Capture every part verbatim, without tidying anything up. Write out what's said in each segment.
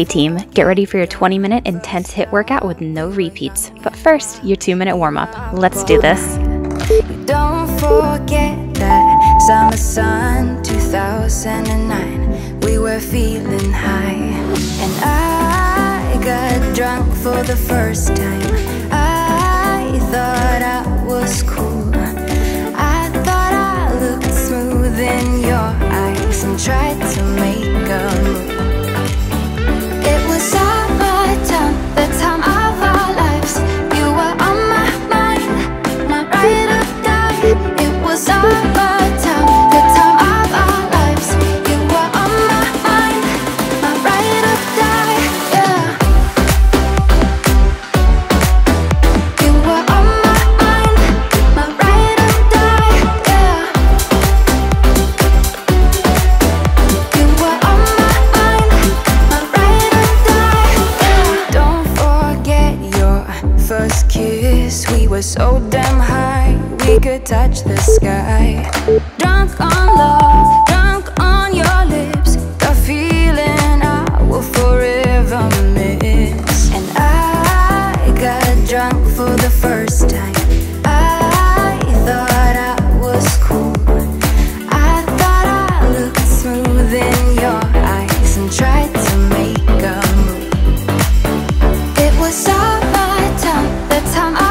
Hey team, get ready for your twenty minute intense HIIT workout with no repeats. But first, your two minute warm-up. Let's do this. Don't forget that summer sun two thousand nine, we were feeling high. And I got drunk for the first time. I thought I was cool. I thought I looked smooth in your eyes and tried to make a move. So damn high, we could touch the sky. Drunk on love, drunk on your lips, the feeling I will forever miss. And I got drunk for the first time. I thought I was cool. I thought I looked smooth in your eyes and tried to make a move. It was all my time, the time I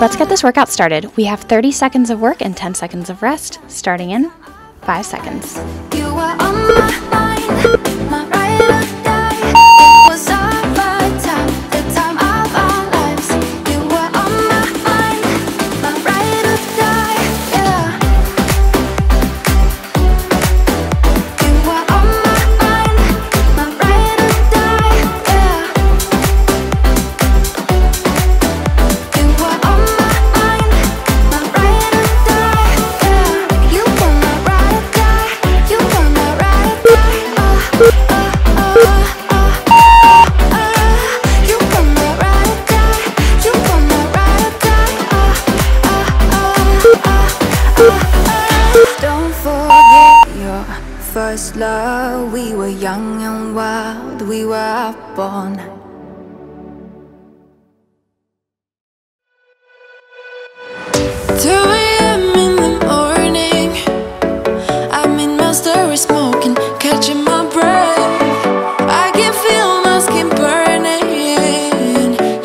Let's get this workout started. We have thirty seconds of work and ten seconds of rest, starting in five seconds. You are on my mind, my ride or die. It was all my time, the time of our lives. You are on my mind, my ride or die. Yeah. You are on my mind, my ride or die. Yeah. You are on my first love, we were young and wild, we were up all night. two a m in the morning, I'm in my story smoking, catching my breath. I can feel my skin burning,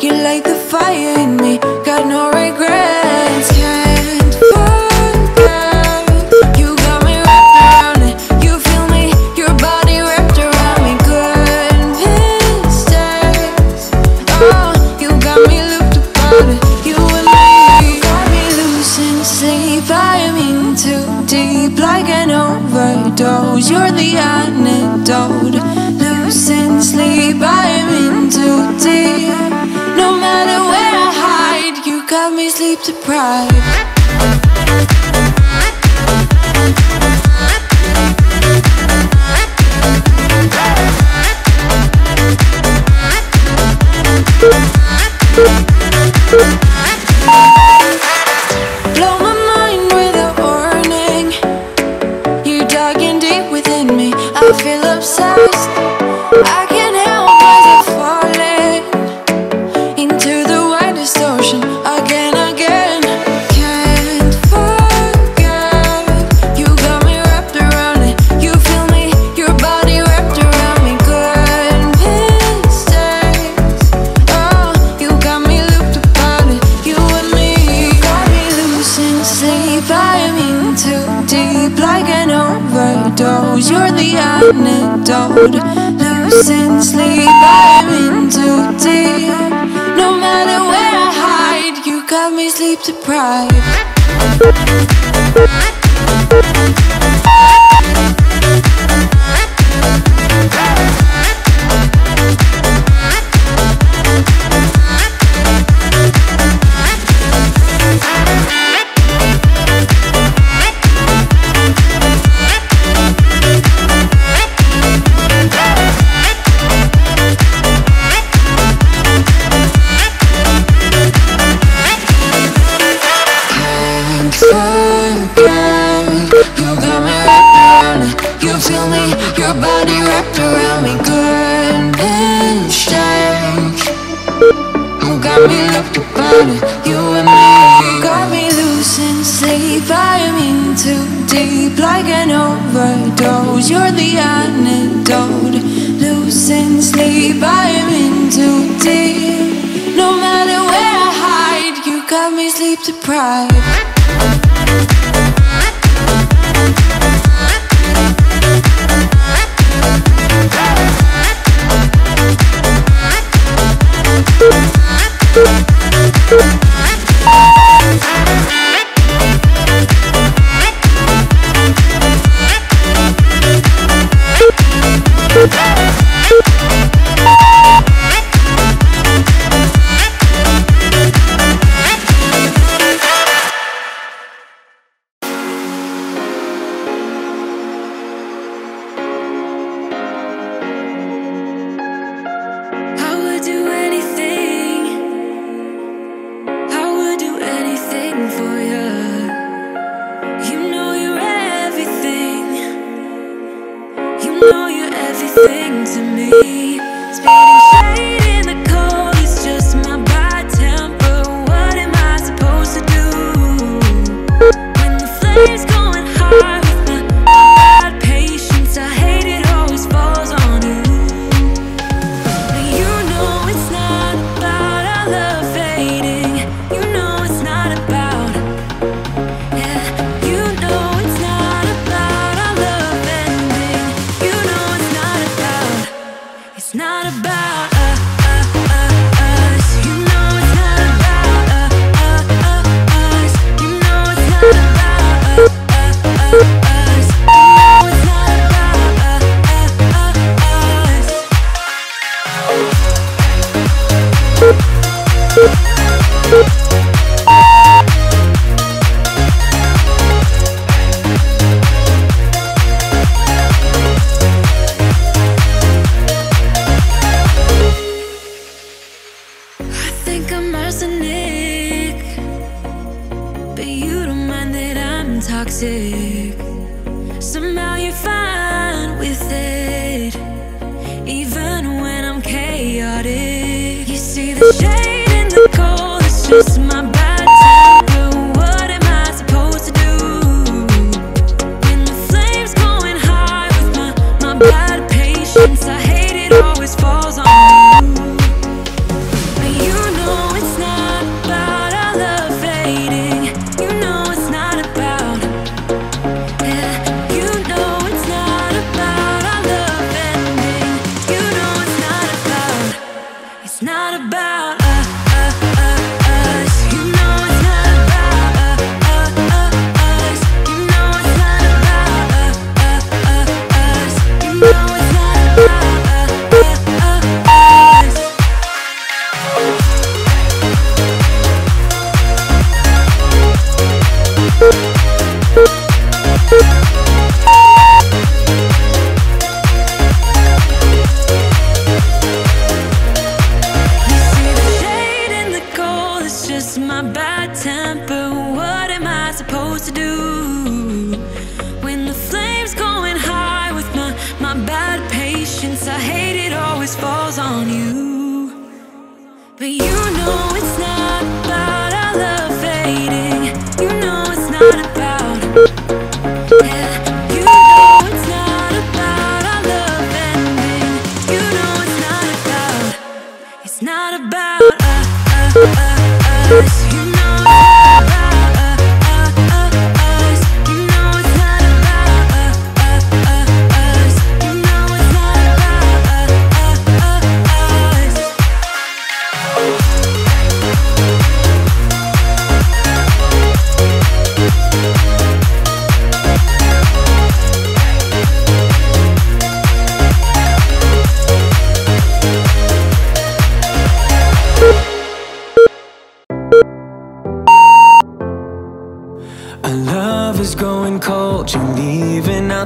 you light the fire in me, got no regrets. You're the antidote. Losing sleep, I'm in too deep. No matter where I hide, you got me sleep deprived. You're the antidote. Losing sleep, I'm in too deep. No matter where I got me sleep deprived. Oh,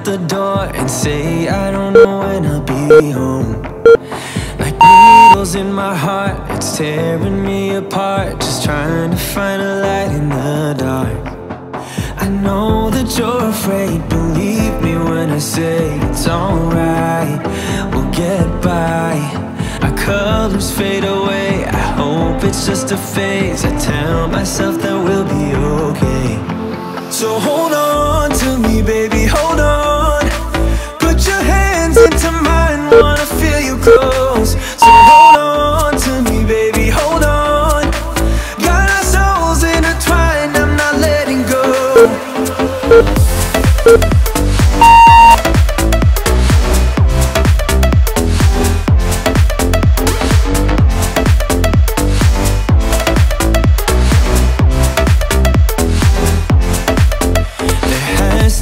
out the door and say I don't know when I'll be home. Like needles in my heart, it's tearing me apart, just trying to find a light in the dark. I know that you're afraid, believe me when I say it's alright, we'll get by. Our colors fade away, I hope it's just a phase. I tell myself that we'll be okay. So hold on to me, baby, hold on. Put your hands into mine, wanna feel you close. So hold on to me, baby, hold on. Got our souls intertwined, I'm not letting go.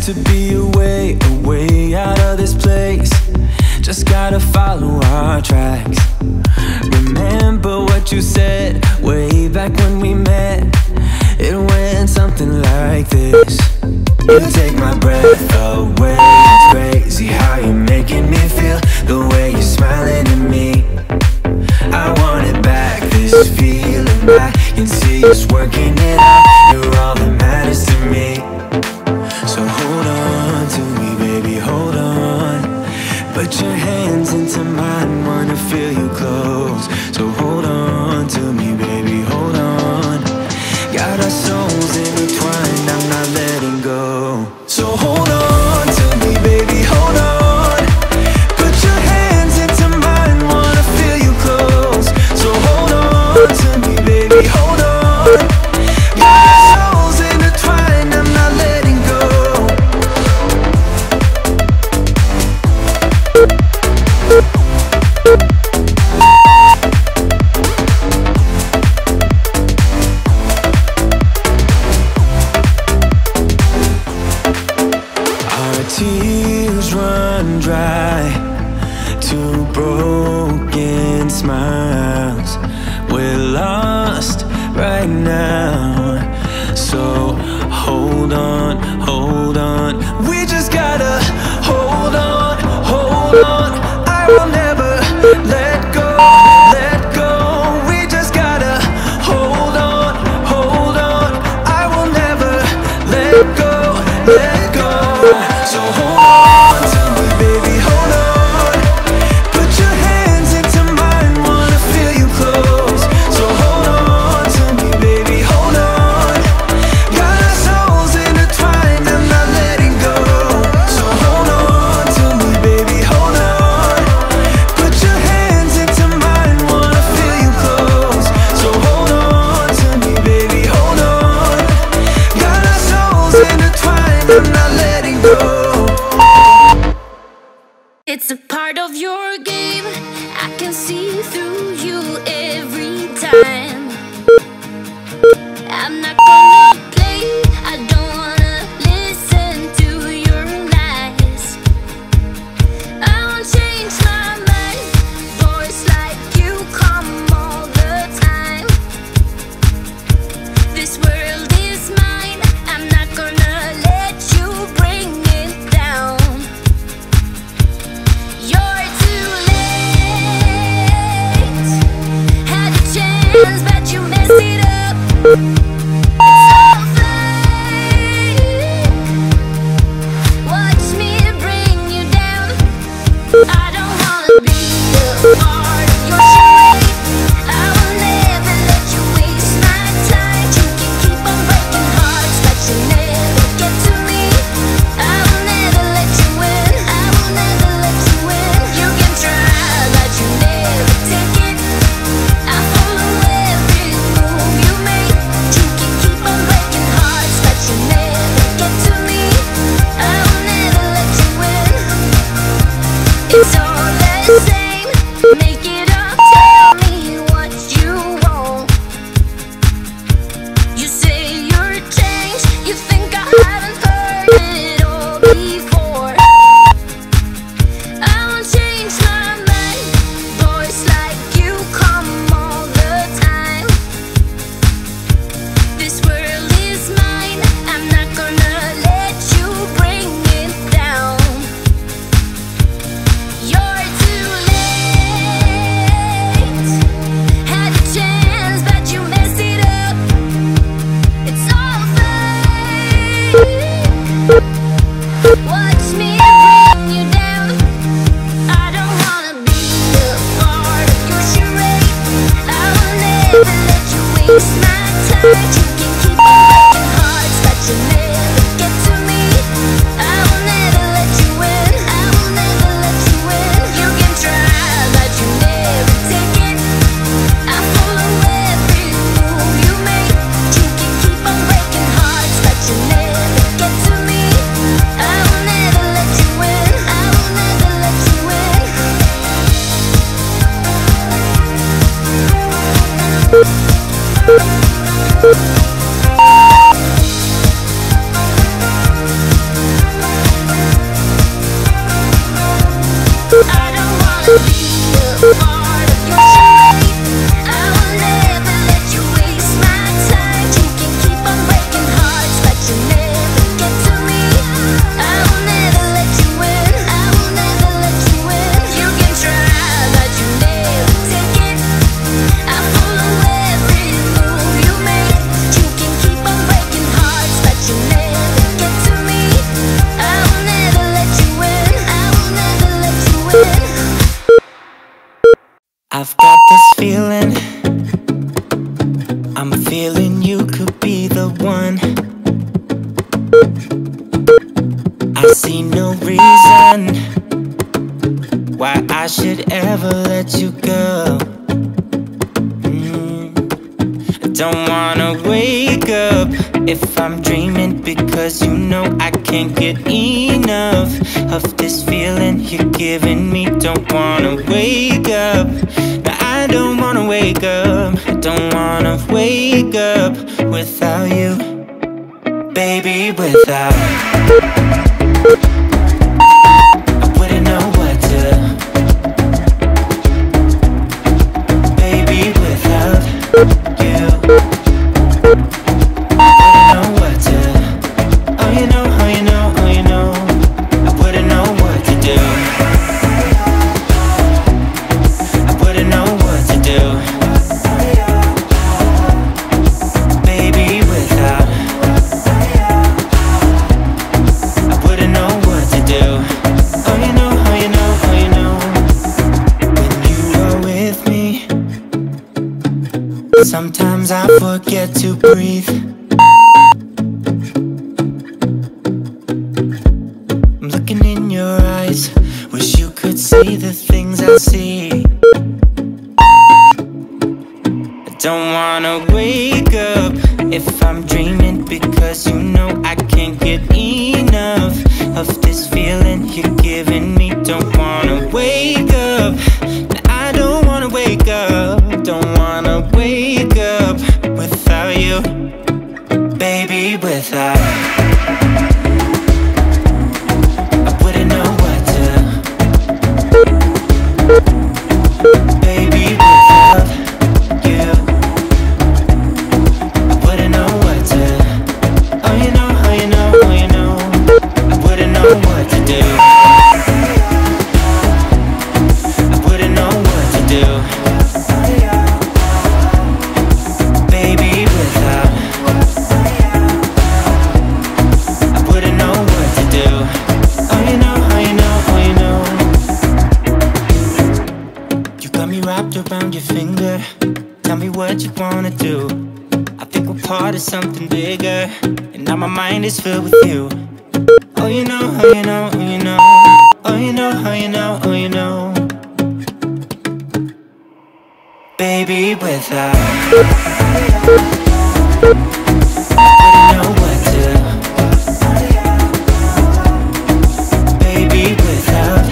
To be a way, a way out of this place. Just gotta follow our tracks. Remember what you said way back when we met. It went something like this. You take my breath away. It's crazy how you're making me feel. The way you're smiling at me, I want it back, this feeling. I can see us working it out. You're all that matters to me. So hold on to me, baby, hold on. Put your hands into mine, wanna feel you close. So hold on to me, baby, hold on. Got our souls intertwined, I'm not letting go. So hold on to me, baby, hold on. Tears run dry, two broken smiles. We're lost right now, so hold on, hold on. We just gotta hold on, hold on. I will never let go, let go. We just gotta hold on, hold on. I will never let go, let go. So hold on to me, baby, hold on. Put your hands into mine, wanna feel you close. So hold on to me, baby, hold on. Got our souls intertwined, I'm not letting go. So hold on to me, baby, hold on. Put your hands into mine, wanna feel you close. So hold on to me, baby, hold on. Got our souls intertwined, I'm not letting go. It's a part of your game, I can see through you every time. I'm not gonna play, I don't wanna listen to your lies. I won't change my mind, boys like you come all the time. This world is mine, I'm not gonna let you bring it down. But you messed it up. It's all fake. Watch me bring you down. I don't want I've got this feeling, I'm feeling you could be the one. I see no reason why I should ever let you go. mm. I don't wanna wake up if I'm dreaming, because you know I can't get enough of this feeling you're giving me. Don't wanna wake up, no, I don't wanna wake up. I don't wanna wake up without you, baby, without I wouldn't know what to, baby, without you. Sometimes I forget to breathe. I'm looking in your eyes, wish you could see the things I see. I don't wanna wake up if I'm dreaming, because you know I can't get enough of this feeling you're giving me. Don't wanna wake up, I don't wanna wake up. Don't wanna wake up without you, baby, without I wouldn't know what to, baby, without you I wouldn't know what to. Oh, you know, oh, you know, oh, you know I wouldn't know what to do. Around your finger, tell me what you wanna do. I think we're part of something bigger, and now my mind is filled with you. Oh, you know, oh, you know, oh, you know, oh, you know, oh, you know, oh, you know, baby, without I don't know what to, baby, without.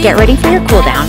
Get ready for your cool down.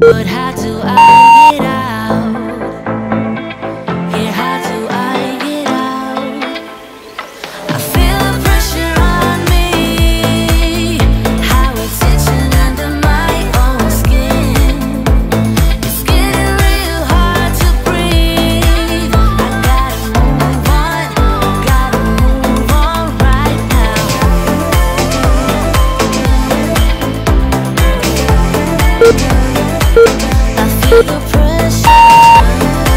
But how do I get out? Yeah, how do I get out? I feel the pressure on me, how it's itching under my own skin. It's getting real hard to breathe. I gotta move on, gotta move on right now. Oops. I feel the pressure.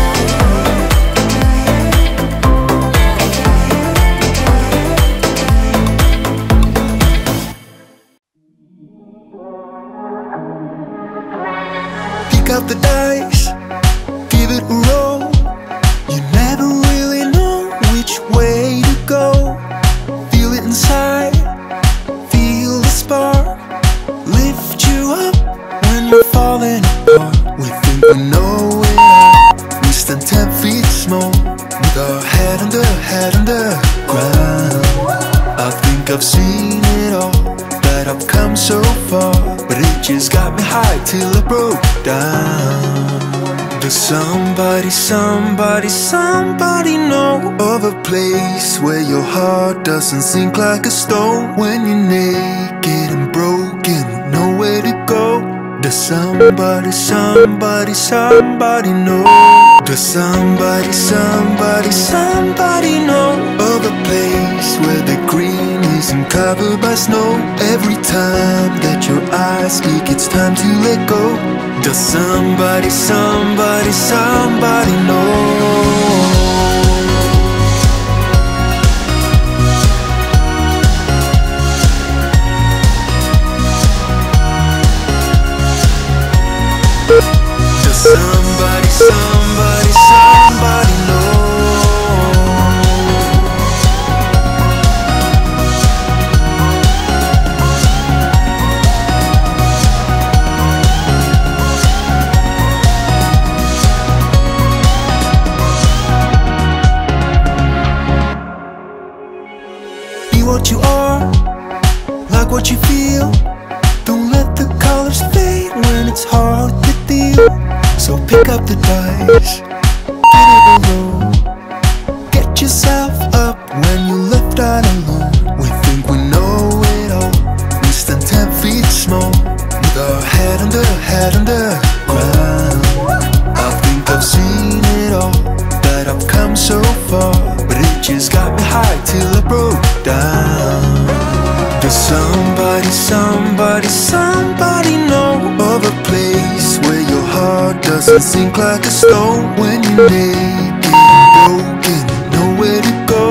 Pick up the dice, give it a roll. You never really know which way to go. Feel it inside, feel the spark, lift you up when you're falling apart. We think we know it all. We stand ten feet small, with our head under, head underground. I think I've seen it all, that I've come so far, but it just got me high till I broke down. Does somebody, somebody, somebody know of a place where your heart doesn't sink like a stone when you're naked and broken, nowhere to go? Does somebody, somebody, somebody know? Does somebody, somebody, somebody know of a place where the green isn't covered by snow? Every time that your eyes speak, it's time to let go. Does somebody, somebody, somebody know? Somebody, somebody, somebody know. Be what you are, like what you feel. Don't let the colors fade when it's hard to deal. So pick up the dice, get it alone. Get yourself up when you're left out alone. We think we know it all. We stand ten feet small, with our head under, head underground. I think I've seen it all, that I've come so far, but it just got me high till I broke down. Does somebody, somebody, somebody know of a place where heart doesn't sink like a stone when you're naked and broken, nowhere to go?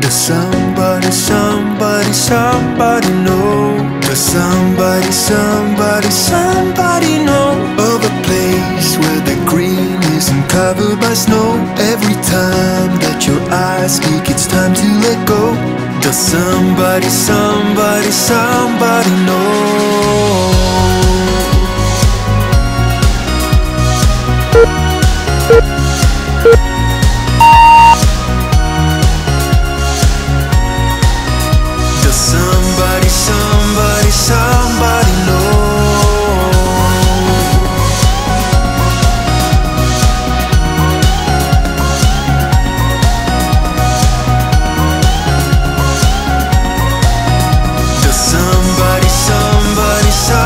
Does somebody, somebody, somebody know? Does somebody, somebody, somebody know of a place where the green isn't covered by snow? Every time that your eyes speak, it's time to let go. Does somebody, somebody, somebody know? Somebody know? Does somebody, somebody, somebody know?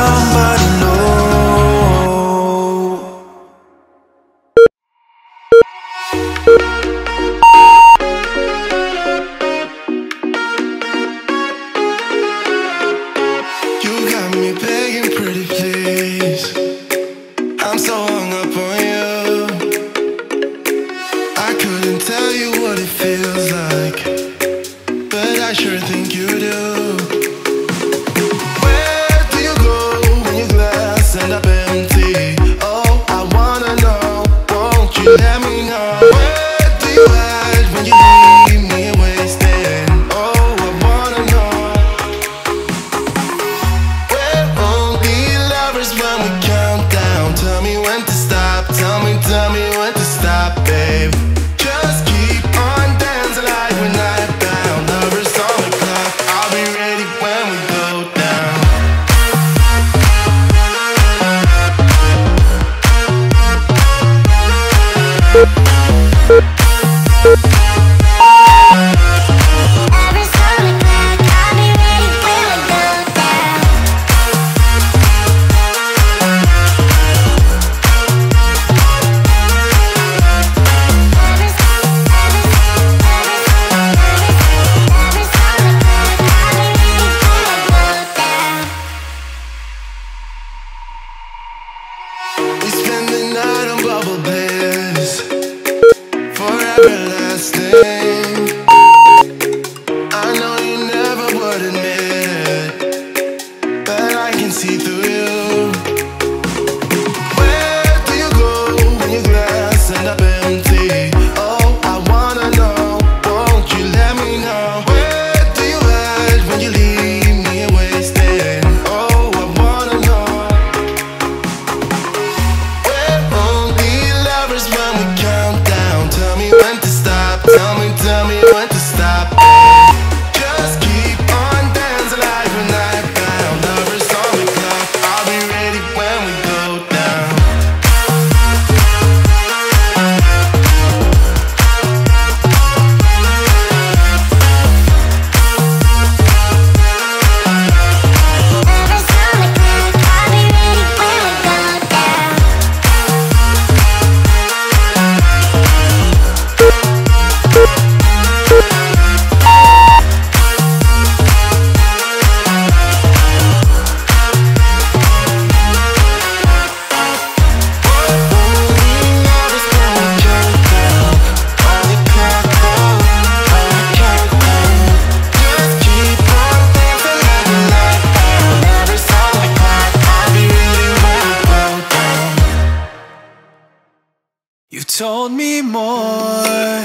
told me more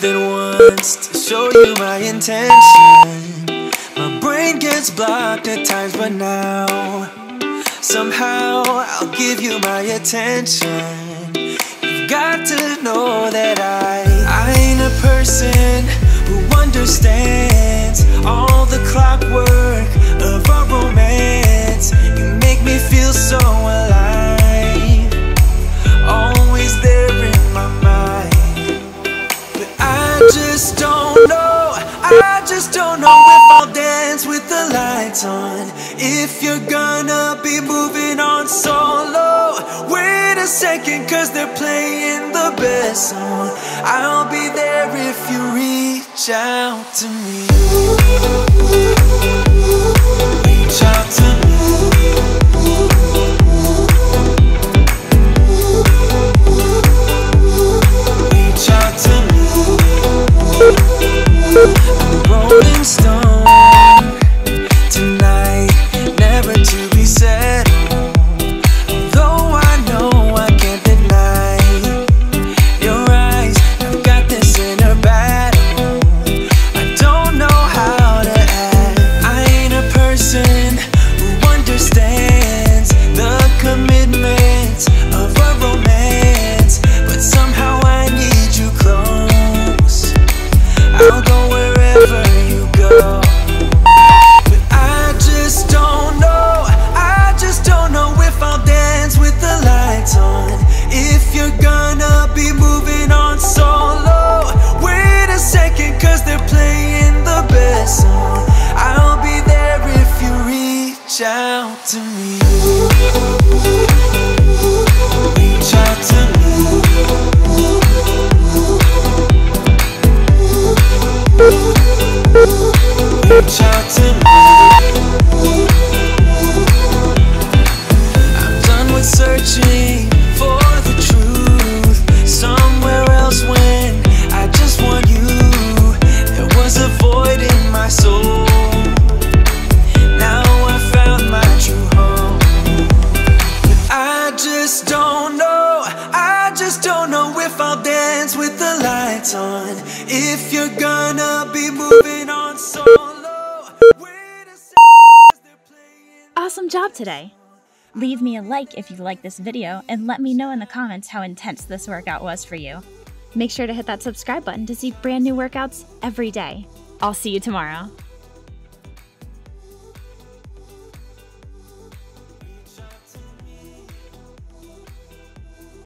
than once to show you my intention. My brain gets blocked at times, but now somehow I'll give you my attention. You've got to know that I I ain't a person who understands all the clockwork of our romance. You make me feel so alive, always there in my mind. But I just don't know, I just don't know if I'll dance with the lights on, if you're gonna be moving on solo. Wait a second, cause they're playing the best song. I'll be there if you reach out to me. Reach out to me. If you're gonna be moving on solo, wait a second, 'cause they're playing. Awesome job today! Leave me a like if you like this video, and let me know in the comments how intense this workout was for you. Make sure to hit that subscribe button to see brand new workouts every day. I'll see you tomorrow.